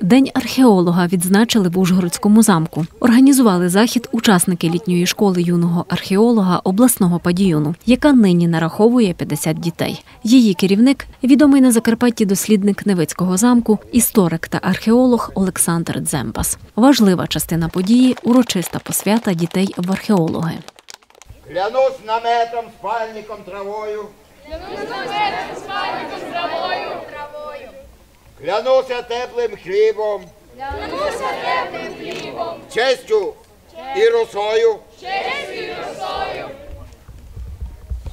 День археолога відзначили в Ужгородському замку. Організували захід учасники літньої школи юного археолога обласного ПАДІЮНу, яка нині нараховує 50 дітей. Її керівник – відомий на Закарпатті дослідник Невицького замку, історик та археолог Олександр Дзембас. Важлива частина події – урочиста посвята дітей в археологи. Клянусь наметом, спальником, травою. Клянусь наметом, спальником, травою. Клянуся теплим хлібом, честю і росою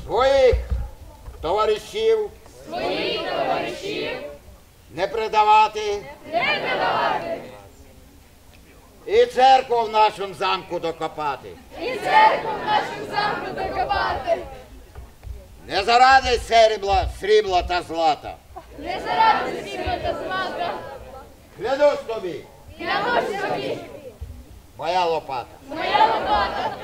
своїх товаришів не предавати і церкву в нашому замку докопати. Не заради срібла та злата. Не заради срібла та злата. Клянусь тобі. Клянусь тобі. Моя лопата. Моя лопата.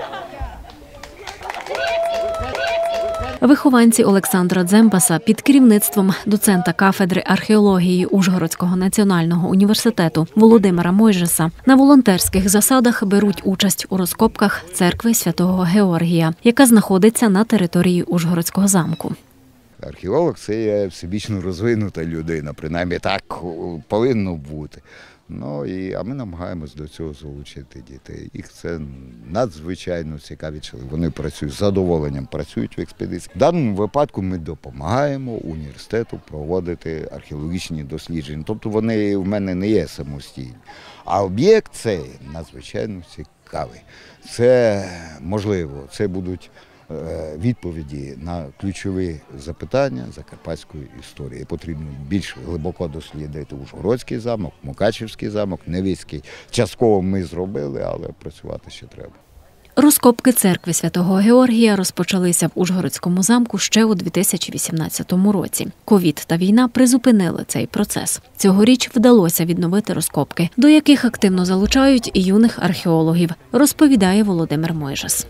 Вихованці Олександра Дзембаса під керівництвом доцента кафедри археології Ужгородського національного університету Володимира Мойжеса на волонтерських засадах беруть участь у розкопках церкви святого Георгія, яка знаходиться на території Ужгородського замку. Археолог – це є всебічно розвинута людина, принаймні так повинно бути. А ми намагаємось до цього залучити дітей. Їх це надзвичайно цікавить, вони працюють, з задоволенням працюють в експедиції. В даному випадку ми допомагаємо університету проводити археологічні дослідження. Тобто вони в мене не є самостійні. А об'єкт цей надзвичайно цікавий. Це можливо, це будуть відповіді на ключові запитання закарпатської історії. Потрібно більш глибоко дослідити Ужгородський замок, Мукачівський замок, Невицький. Частково ми зробили, але працювати ще треба. Розкопки церкви святого Георгія розпочалися в Ужгородському замку ще у 2018 році. Ковід та війна призупинили цей процес. Цьогоріч вдалося відновити розкопки, до яких активно залучають і юних археологів, розповідає Володимир Мойжес.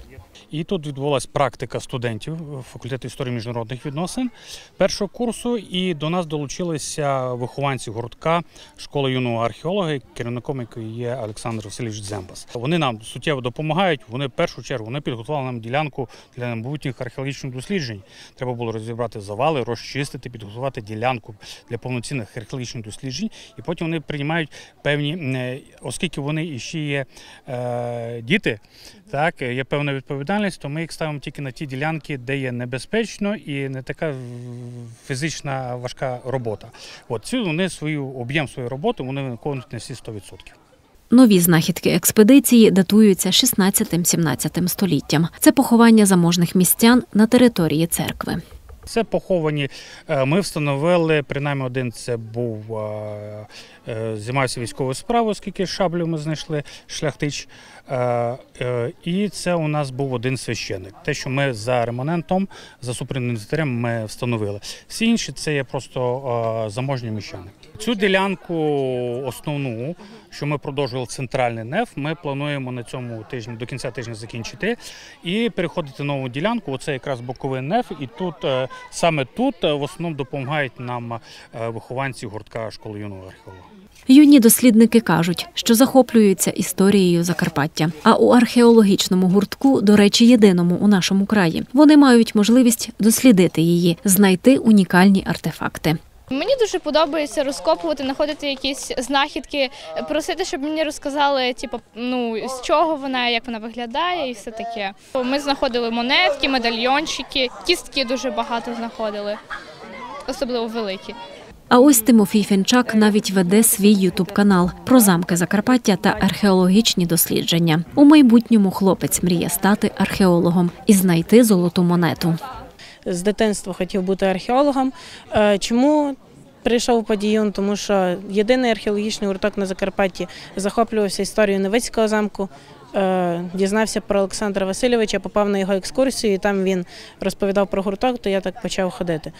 І тут відбулася практика студентів факультету історії міжнародних відносин першого курсу, і до нас долучилися вихованці гуртка школи юного археолога, керівником якої є Олександр Васильович Дзембас. Вони нам суттєво допомагають, вони в першу чергу підготували нам ділянку для майбутніх археологічних досліджень. Треба було розібрати завали, розчистити, підготувати ділянку для повноцінних археологічних досліджень. І потім вони приймають певні, оскільки вони іще є діти, є певна відповідальність, то ми їх ставимо тільки на ті ділянки, де є небезпечно і не така фізична важка робота. Вони об'єм своєї роботи виконують на всі 100%. Нові знахідки експедиції датуються 16-17 століттям. Це поховання заможних містян на території церкви. Це поховані, ми встановили, принаймні один це був, займався військовою справою, оскільки шаблю ми знайшли, шляхтич, і це у нас був один священник. Те, що ми за реманентом, за супровідним інвентарем ми встановили. Всі інші це є просто заможні міщани. Цю ділянку основну, що ми продовжували центральний неф, ми плануємо на цьому тижні, до кінця тижня закінчити і переходити нову ділянку, оце якраз боковий неф, і тут саме тут в основному допомагають нам вихованці гуртка школи юного археолога. Юні дослідники кажуть, що захоплюються історією Закарпаття. А у археологічному гуртку, до речі, єдиному у нашому краї, вони мають можливість дослідити її, знайти унікальні артефакти. Мені дуже подобається розкопувати, знаходити якісь знахідки, просити, щоб мені розказали, з чого вона, як вона виглядає і все таке. Ми знаходили монетки, медальйончики, кістки дуже багато знаходили, особливо великі. А ось Тимофій Фінчак навіть веде свій ютуб-канал про замки Закарпаття та археологічні дослідження. У майбутньому хлопець мріє стати археологом і знайти золоту монету. З дитинства хотів бути археологом. Чому прийшов у ПАДІЮН? Тому що єдиний археологічний гурток на Закарпатті, захоплювався історією Невицького замку, дізнався про Олександра Васильовича, попав на його екскурсію, і там він розповідав про гурток, то я так почав ходити.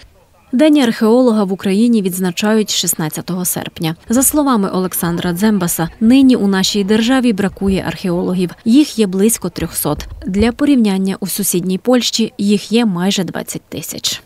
День археолога в Україні відзначають 16 серпня. За словами Олександра Дзембаса, нині у нашій державі бракує археологів. Їх є близько 300. Для порівняння, у сусідній Польщі їх є майже 20 тисяч.